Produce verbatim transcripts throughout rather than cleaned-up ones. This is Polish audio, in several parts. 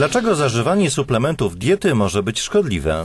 Dlaczego zażywanie suplementów diety może być szkodliwe?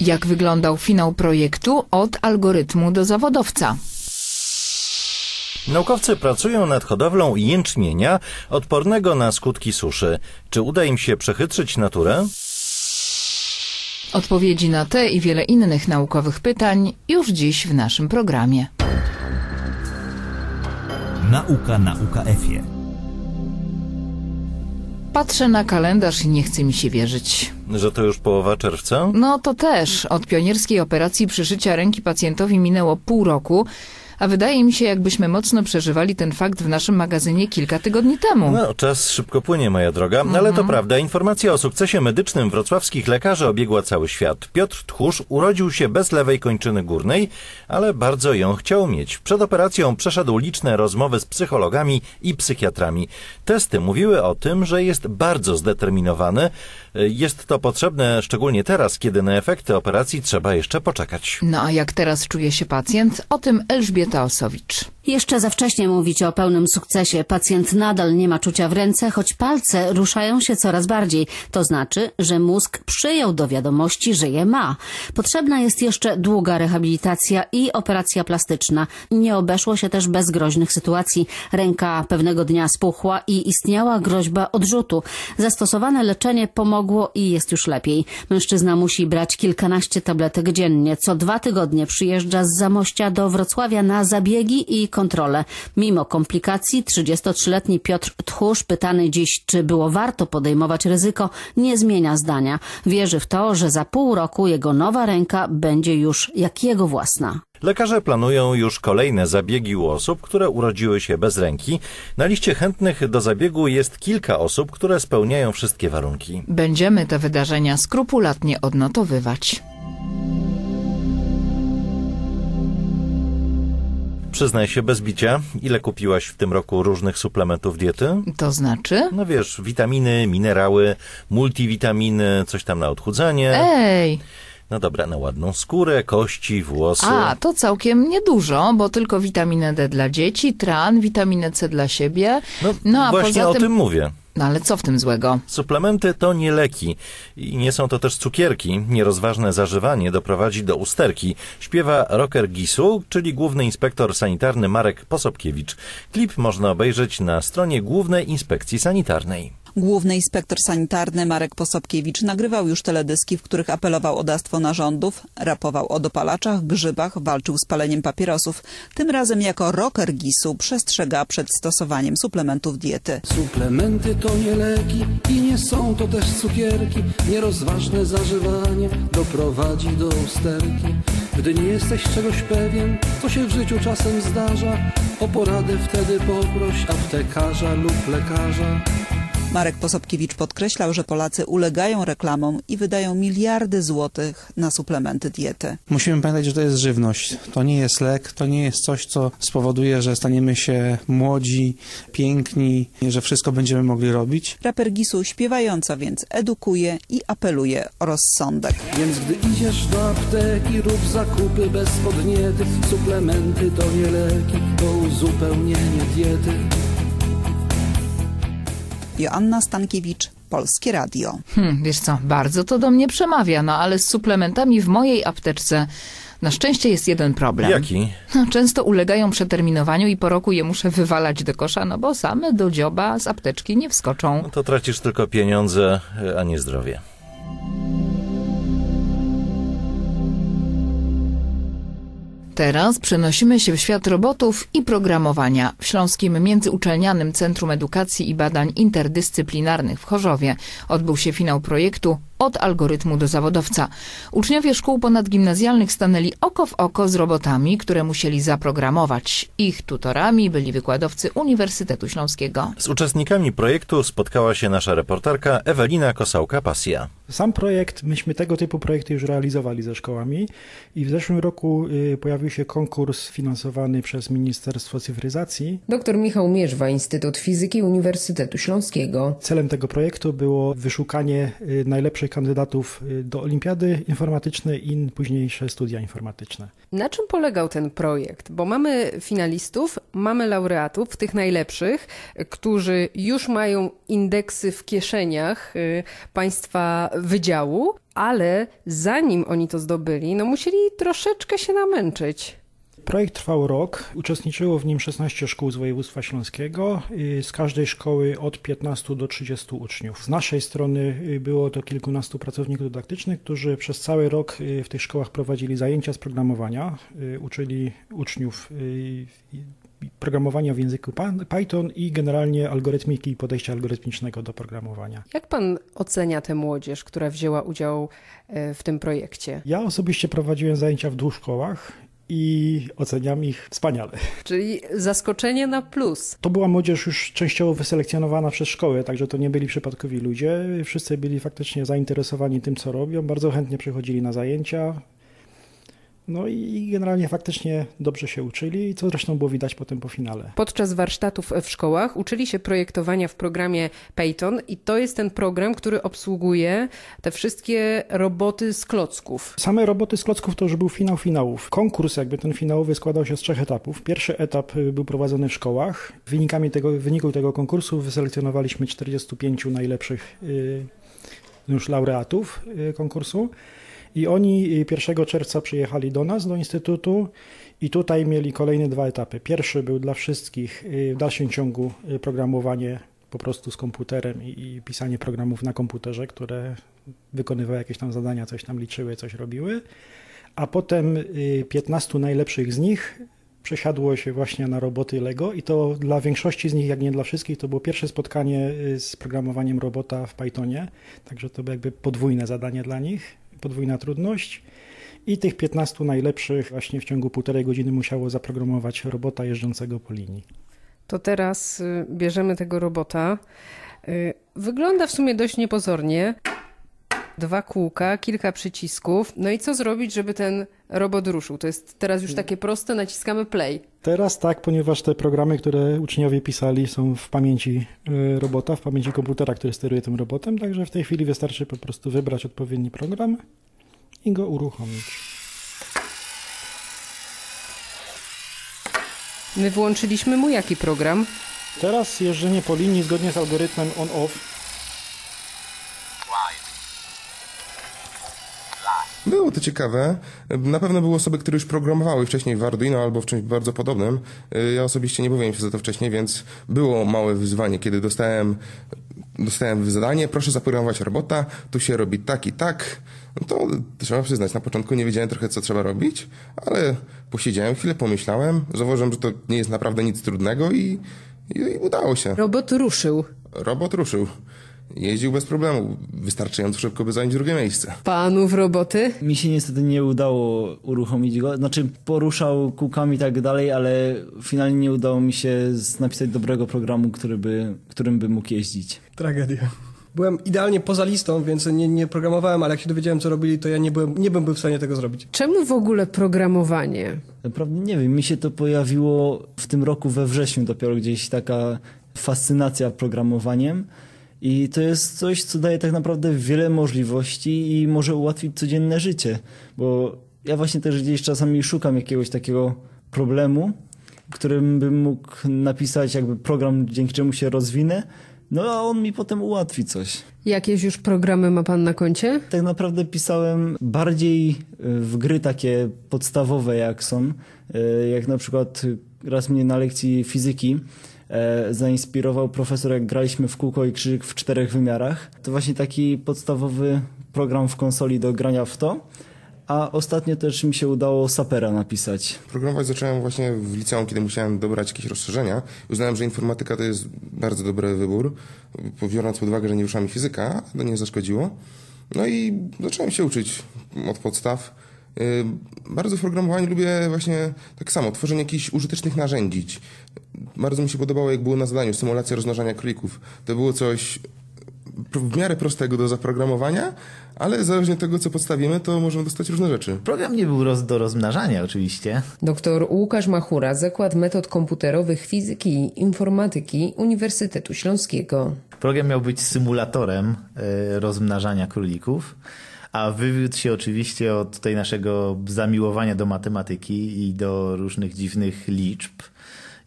Jak wyglądał finał projektu Od algorytmu do zawodowca? Naukowcy pracują nad hodowlą jęczmienia odpornego na skutki suszy. Czy uda im się przechytrzyć naturę? Odpowiedzi na te i wiele innych naukowych pytań już dziś w naszym programie. Nauka na U K F ie. Patrzę na kalendarz i nie chce mi się wierzyć. Że to już połowa czerwca? No to też. Od pionierskiej operacji przyszycia ręki pacjentowi minęło pół roku, a wydaje mi się, jakbyśmy mocno przeżywali ten fakt w naszym magazynie kilka tygodni temu. No, czas szybko płynie, moja droga. Mhm. Ale to prawda, informacja o sukcesie medycznym wrocławskich lekarzy obiegła cały świat. Piotr Tchórz urodził się bez lewej kończyny górnej, ale bardzo ją chciał mieć. Przed operacją przeszedł liczne rozmowy z psychologami i psychiatrami. Testy mówiły o tym, że jest bardzo zdeterminowany. Jest to potrzebne szczególnie teraz, kiedy na efekty operacji trzeba jeszcze poczekać. No a jak teraz czuje się pacjent? O tym Elżbieta Osowicz. Jeszcze za wcześnie mówić o pełnym sukcesie. Pacjent nadal nie ma czucia w ręce, choć palce ruszają się coraz bardziej. To znaczy, że mózg przyjął do wiadomości, że je ma. Potrzebna jest jeszcze długa rehabilitacja i operacja plastyczna. Nie obeszło się też bez groźnych sytuacji. Ręka pewnego dnia spuchła i istniała groźba odrzutu. Zastosowane leczenie pomogło i jest już lepiej. Mężczyzna musi brać kilkanaście tabletek dziennie. Co dwa tygodnie przyjeżdża z Zamościa do Wrocławia na zabiegi i kontrolę. Mimo komplikacji trzydziestotrzyletni Piotr Tchórz, pytany dziś, czy było warto podejmować ryzyko, nie zmienia zdania. Wierzy w to, że za pół roku jego nowa ręka będzie już jak jego własna. Lekarze planują już kolejne zabiegi u osób, które urodziły się bez ręki. Na liście chętnych do zabiegu jest kilka osób, które spełniają wszystkie warunki. Będziemy te wydarzenia skrupulatnie odnotowywać. Przyznaj się bez bicia, ile kupiłaś w tym roku różnych suplementów diety? To znaczy? No wiesz, witaminy, minerały, multiwitaminy, coś tam na odchudzanie. Ej! No dobra, na ładną skórę, kości, włosy. A, to całkiem niedużo, bo tylko witaminę D dla dzieci, tran, witaminę C dla siebie. No, no a właśnie poza tym... o tym mówię. No ale co w tym złego? Suplementy to nie leki. I nie są to też cukierki. Nierozważne zażywanie doprowadzi do usterki. Śpiewa rocker gisu, czyli główny inspektor sanitarny Marek Posobkiewicz. Klip można obejrzeć na stronie Głównej Inspekcji Sanitarnej. Główny inspektor sanitarny Marek Posobkiewicz nagrywał już teledyski, w których apelował o dawstwo narządów, rapował o dopalaczach, grzybach, walczył z paleniem papierosów. Tym razem jako rocker gisu przestrzega przed stosowaniem suplementów diety. Suplementy to nie leki i nie są to też cukierki. Nierozważne zażywanie doprowadzi do usterki. Gdy nie jesteś czegoś pewien, co się w życiu czasem zdarza, o poradę wtedy poproś aptekarza lub lekarza. Marek Posobkiewicz podkreślał, że Polacy ulegają reklamom i wydają miliardy złotych na suplementy diety. Musimy pamiętać, że to jest żywność. To nie jest lek, to nie jest coś, co spowoduje, że staniemy się młodzi, piękni, że wszystko będziemy mogli robić. Raper gisu śpiewająca więc edukuje i apeluje o rozsądek. Więc gdy idziesz do apteki, rób zakupy bez podniety. Suplementy to nie leki, to uzupełnienie diety. Joanna Stankiewicz, Polskie Radio. Hmm, wiesz co, bardzo to do mnie przemawia, no ale z suplementami w mojej apteczce na szczęście jest jeden problem. Jaki? No, często ulegają przeterminowaniu i po roku je muszę wywalać do kosza, no bo same do dzioba z apteczki nie wskoczą. No to tracisz tylko pieniądze, a nie zdrowie. Teraz przenosimy się w świat robotów i programowania. W Śląskim Międzyuczelnianym Centrum Edukacji i Badań Interdyscyplinarnych w Chorzowie odbył się finał projektu Od algorytmu do zawodowca. Uczniowie szkół ponadgimnazjalnych stanęli oko w oko z robotami, które musieli zaprogramować. Ich tutorami byli wykładowcy Uniwersytetu Śląskiego. Z uczestnikami projektu spotkała się nasza reporterka Ewelina Kosałka-Pasja. Sam projekt, myśmy tego typu projekty już realizowali ze szkołami i w zeszłym roku pojawił się konkurs finansowany przez Ministerstwo Cyfryzacji. Doktor Michał Mierzwa, Instytut Fizyki Uniwersytetu Śląskiego. Celem tego projektu było wyszukanie najlepszych naszych kandydatów do olimpiady informatycznej i późniejsze studia informatyczne. Na czym polegał ten projekt? Bo mamy finalistów, mamy laureatów, tych najlepszych, którzy już mają indeksy w kieszeniach państwa wydziału, ale zanim oni to zdobyli, no musieli troszeczkę się namęczyć. Projekt trwał rok, uczestniczyło w nim szesnaście szkół z województwa śląskiego, z każdej szkoły od piętnastu do trzydziestu uczniów. Z naszej strony było to kilkunastu pracowników dydaktycznych, którzy przez cały rok w tych szkołach prowadzili zajęcia z programowania, uczyli uczniów programowania w języku Python i generalnie algorytmiki i podejścia algorytmicznego do programowania. Jak pan ocenia tę młodzież, która wzięła udział w tym projekcie? Ja osobiście prowadziłem zajęcia w dwóch szkołach i oceniam ich wspaniale. Czyli zaskoczenie na plus. To była młodzież już częściowo wyselekcjonowana przez szkołę, także to nie byli przypadkowi ludzie. Wszyscy byli faktycznie zainteresowani tym, co robią, bardzo chętnie przychodzili na zajęcia. No i generalnie faktycznie dobrze się uczyli, co zresztą było widać potem po finale. Podczas warsztatów w szkołach uczyli się projektowania w programie Python i to jest ten program, który obsługuje te wszystkie roboty z klocków. Same roboty z klocków to już był finał finałów. Konkurs jakby ten finałowy składał się z trzech etapów. Pierwszy etap był prowadzony w szkołach. Wynikami tego, w wyniku tego konkursu wyselekcjonowaliśmy czterdziestu pięciu najlepszych yy, już laureatów yy, konkursu. I oni pierwszego czerwca przyjechali do nas, do Instytutu i tutaj mieli kolejne dwa etapy. Pierwszy był dla wszystkich w dalszym ciągu programowanie po prostu z komputerem i, i pisanie programów na komputerze, które wykonywały jakieś tam zadania, coś tam liczyły, coś robiły. A potem piętnastu najlepszych z nich przesiadło się właśnie na roboty LEGO i to dla większości z nich, jak nie dla wszystkich, to było pierwsze spotkanie z programowaniem robota w Pythonie. Także to było jakby podwójne zadanie dla nich. Podwójna trudność i tych piętnastu najlepszych właśnie w ciągu półtorej godziny musiało zaprogramować robota jeżdżącego po linii. To teraz bierzemy tego robota. Wygląda w sumie dość niepozornie. Dwa kółka, kilka przycisków. No i co zrobić, żeby ten robot ruszył? To jest teraz już takie proste, naciskamy play. Teraz tak, ponieważ te programy, które uczniowie pisali, są w pamięci robota, w pamięci komputera, który steruje tym robotem, także w tej chwili wystarczy po prostu wybrać odpowiedni program i go uruchomić. My włączyliśmy mu jaki program? Teraz jeżdżenie po linii zgodnie z algorytmem on-off. Było to ciekawe. Na pewno były osoby, które już programowały wcześniej w Arduino albo w czymś bardzo podobnym. Ja osobiście nie bawiłem się za to wcześniej, więc było małe wyzwanie. Kiedy dostałem, dostałem zadanie, proszę zaprogramować robota, tu się robi tak i tak, no to trzeba przyznać, na początku nie wiedziałem trochę, co trzeba robić, ale posiedziałem chwilę, pomyślałem, zauważyłem, że to nie jest naprawdę nic trudnego i, i, i udało się. Robot ruszył. Robot ruszył. Jeździł bez problemu, wystarczająco szybko, by zająć drugie miejsce. Panów roboty? Mi się niestety nie udało uruchomić go, znaczy poruszał kółkami i tak dalej, ale finalnie nie udało mi się napisać dobrego programu, który by, którym by mógł jeździć. Tragedia. Byłem idealnie poza listą, więc nie, nie programowałem, ale jak się dowiedziałem, co robili, to ja nie byłem, nie byłem był w stanie tego zrobić. Czemu w ogóle programowanie? Naprawdę nie wiem, mi się to pojawiło w tym roku we wrześniu dopiero gdzieś taka fascynacja programowaniem. I to jest coś, co daje tak naprawdę wiele możliwości i może ułatwić codzienne życie, bo ja właśnie też gdzieś czasami szukam jakiegoś takiego problemu, którym bym mógł napisać jakby program, dzięki czemu się rozwinę, no a on mi potem ułatwi coś. Jakieś już programy ma pan na koncie? Tak naprawdę pisałem bardziej w gry takie podstawowe jak są, jak na przykład raz mnie na lekcji fizyki zainspirował profesor, jak graliśmy w kółko i krzyżyk w czterech wymiarach. To właśnie taki podstawowy program w konsoli do grania w to. A ostatnio też mi się udało Sapera napisać. Programować zacząłem właśnie w liceum, kiedy musiałem dobrać jakieś rozszerzenia. Uznałem, że informatyka to jest bardzo dobry wybór, biorąc pod uwagę, że nie rusza mi fizyka, to nie zaszkodziło. No i zacząłem się uczyć od podstaw. Bardzo w programowaniu lubię właśnie tak samo, tworzenie jakichś użytecznych narzędzi. Bardzo mi się podobało, jak było na zadaniu symulacja rozmnażania królików. To było coś w miarę prostego do zaprogramowania, ale zależnie od tego, co podstawimy, to możemy dostać różne rzeczy. Program nie był roz, do rozmnażania oczywiście. Doktor Łukasz Machura, Zakład Metod Komputerowych Fizyki i Informatyki Uniwersytetu Śląskiego. Program miał być symulatorem y, rozmnażania królików, a wywiódł się oczywiście od tutaj naszego zamiłowania do matematyki i do różnych dziwnych liczb,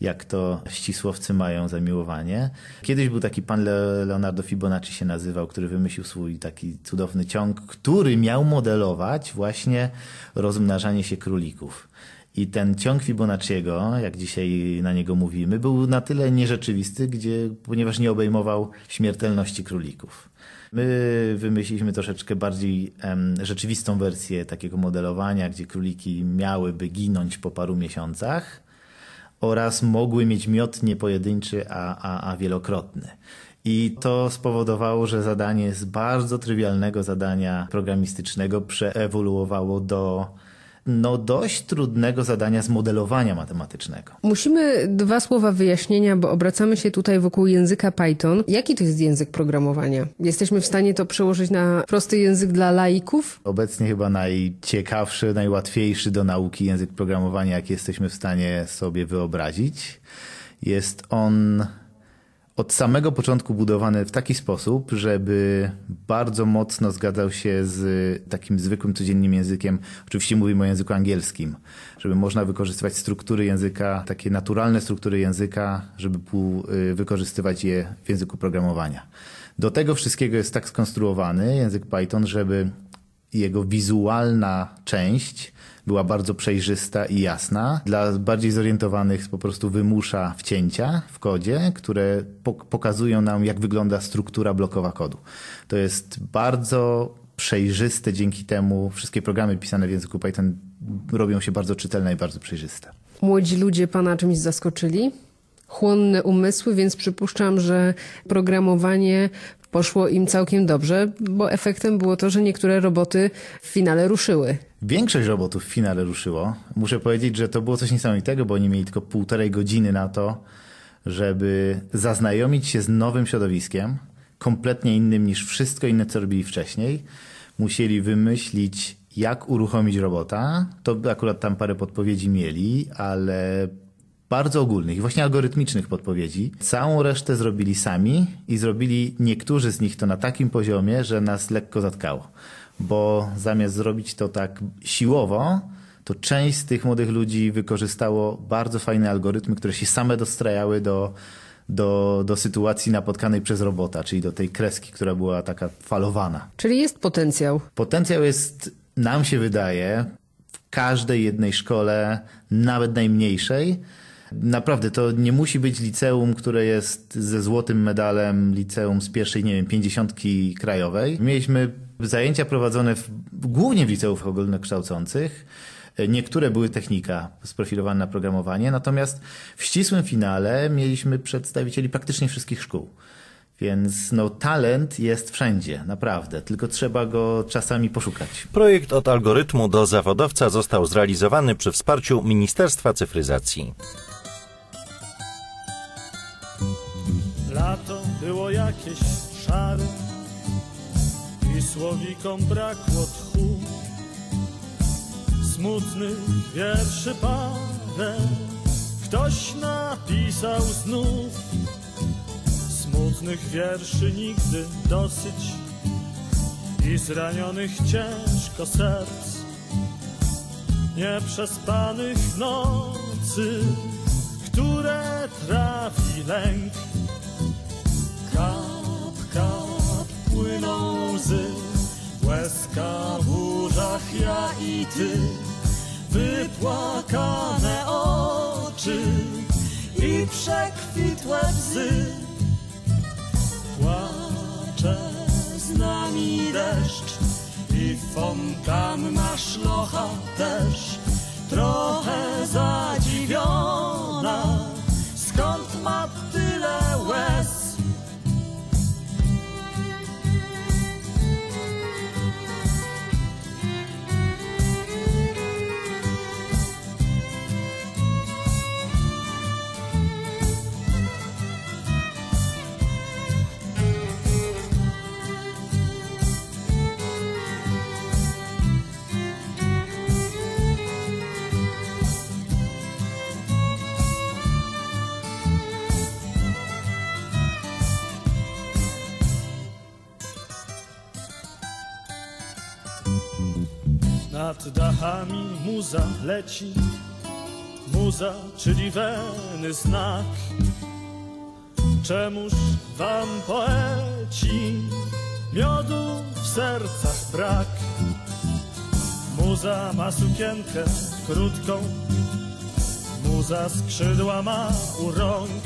jak to ścisłowcy mają zamiłowanie. Kiedyś był taki pan Leonardo Fibonacci się nazywał, który wymyślił swój taki cudowny ciąg, który miał modelować właśnie rozmnażanie się królików. I ten ciąg Fibonacciego, jak dzisiaj na niego mówimy, był na tyle nierzeczywisty, gdzie, ponieważ nie obejmował śmiertelności królików. My wymyśliliśmy troszeczkę bardziej em, rzeczywistą wersję takiego modelowania, gdzie króliki miałyby ginąć po paru miesiącach oraz mogły mieć miot nie pojedynczy, a, a, a wielokrotny. I to spowodowało, że zadanie z bardzo trywialnego zadania programistycznego przeewoluowało do no dość trudnego zadania z modelowania matematycznego. Musimy dwa słowa wyjaśnienia, bo obracamy się tutaj wokół języka Python. Jaki to jest język programowania? Jesteśmy w stanie to przełożyć na prosty język dla laików? Obecnie chyba najciekawszy, najłatwiejszy do nauki język programowania, jaki jesteśmy w stanie sobie wyobrazić. Jest on od samego początku budowany w taki sposób, żeby bardzo mocno zgadzał się z takim zwykłym, codziennym językiem. Oczywiście mówimy o języku angielskim, żeby można wykorzystywać struktury języka, takie naturalne struktury języka, żeby wykorzystywać je w języku programowania. Do tego wszystkiego jest tak skonstruowany język Python, żeby jego wizualna część była bardzo przejrzysta i jasna. Dla bardziej zorientowanych po prostu wymusza wcięcia w kodzie, które pokazują nam, jak wygląda struktura blokowa kodu. To jest bardzo przejrzyste, dzięki temu wszystkie programy pisane w języku Python robią się bardzo czytelne i bardzo przejrzyste. Młodzi ludzie pana czymś zaskoczyli? Chłonne umysły, więc przypuszczam, że programowanie poszło im całkiem dobrze, bo efektem było to, że niektóre roboty w finale ruszyły. Większość robotów w finale ruszyło. Muszę powiedzieć, że to było coś niesamowitego, bo oni mieli tylko półtorej godziny na to, żeby zaznajomić się z nowym środowiskiem, kompletnie innym niż wszystko inne, co robili wcześniej. Musieli wymyślić, jak uruchomić robota. To akurat tam parę podpowiedzi mieli, ale bardzo ogólnych i właśnie algorytmicznych podpowiedzi. Całą resztę zrobili sami i zrobili niektórzy z nich to na takim poziomie, że nas lekko zatkało. Bo zamiast zrobić to tak siłowo, to część z tych młodych ludzi wykorzystało bardzo fajne algorytmy, które się same dostrajały do, do, do sytuacji napotkanej przez robota, czyli do tej kreski, która była taka falowana. Czyli jest potencjał. Potencjał jest, nam się wydaje, w każdej jednej szkole, nawet najmniejszej. Naprawdę, to nie musi być liceum, które jest ze złotym medalem, liceum z pierwszej, nie wiem, pięćdziesiątki krajowej. Mieliśmy zajęcia prowadzone w, głównie w liceów ogólnokształcących. Niektóre były technika sprofilowane na programowanie, natomiast w ścisłym finale mieliśmy przedstawicieli praktycznie wszystkich szkół. Więc no, talent jest wszędzie, naprawdę, tylko trzeba go czasami poszukać. Projekt Od Algorytmu do Zawodowca został zrealizowany przy wsparciu Ministerstwa Cyfryzacji. Lato było jakieś szare i słowikom brakło tchu. Smutny wierszy parę ktoś napisał znów. Smutnych wierszy nigdy dosyć i zranionych ciężko serc, nieprzespanych nocy, które trafi lęk. Kap, kap, płyną łzy, łezka w burzach ja i ty, wypłakane oczy i przekwitłe łzy. Płacze z nami deszcz i fontanna szlocha też, trochę zadziwiona, skąd ma tyle łez. Nad dachami muza leci, muza, czyli weny znak. Czemuż wam, poeci, miodu w sercach brak? Muza ma sukienkę krótką, muza skrzydła ma u rąk.